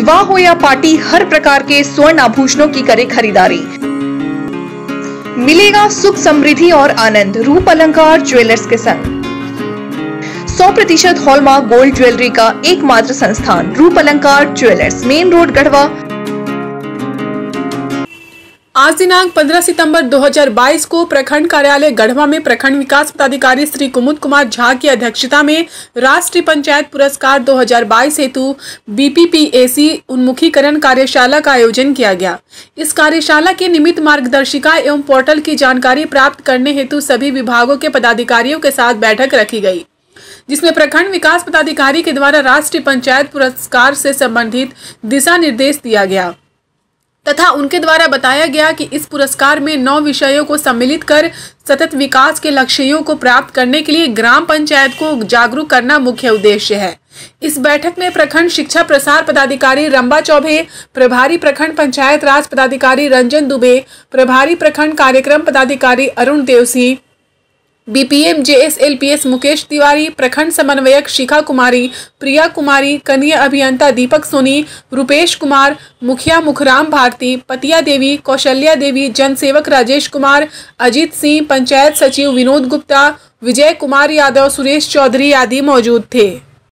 विवाह हो या पार्टी, हर प्रकार के स्वर्ण आभूषणों की करे खरीदारी, मिलेगा सुख समृद्धि और आनंद रूप अलंकार ज्वेलर्स के संग। 100% हॉलमार्क गोल्ड ज्वेलरी का एकमात्र संस्थान रूप अलंकार ज्वेलर्स, मेन रोड गढ़वा। आज दिनांक 15 सितंबर 2022 को प्रखंड कार्यालय गढ़वा में प्रखंड विकास पदाधिकारी श्री कुमुद कुमार झा की अध्यक्षता में राष्ट्रीय पंचायत पुरस्कार 2022 हेतु बीपीपीएसी उन्मुखीकरण कार्यशाला का आयोजन किया गया। इस कार्यशाला के निमित्त मार्गदर्शिका एवं पोर्टल की जानकारी प्राप्त करने हेतु सभी विभागों के पदाधिकारियों के साथ बैठक रखी गयी, जिसमें प्रखंड विकास पदाधिकारी के द्वारा राष्ट्रीय पंचायत पुरस्कार से संबंधित दिशा निर्देश दिया गया तथा उनके द्वारा बताया गया कि इस पुरस्कार में 9 विषयों को सम्मिलित कर सतत विकास के लक्ष्यों को प्राप्त करने के लिए ग्राम पंचायत को जागरूक करना मुख्य उद्देश्य है। इस बैठक में प्रखंड शिक्षा प्रसार पदाधिकारी रंभा चौबे, प्रभारी प्रखंड पंचायत राज पदाधिकारी रंजन दुबे, प्रभारी प्रखंड कार्यक्रम पदाधिकारी अरुण देव सिंह, BPM JSLPS मुकेश तिवारी, प्रखंड समन्वयक शिखा कुमारी, प्रिया कुमारी, कनीय अभियंता दीपक सोनी, रुपेश कुमार, मुखिया मुखराम भारती, पतिया देवी, कौशल्या देवी, जनसेवक राजेश कुमार, अजीत सिंह, पंचायत सचिव विनोद गुप्ता, विजय कुमार यादव, सुरेश चौधरी आदि मौजूद थे।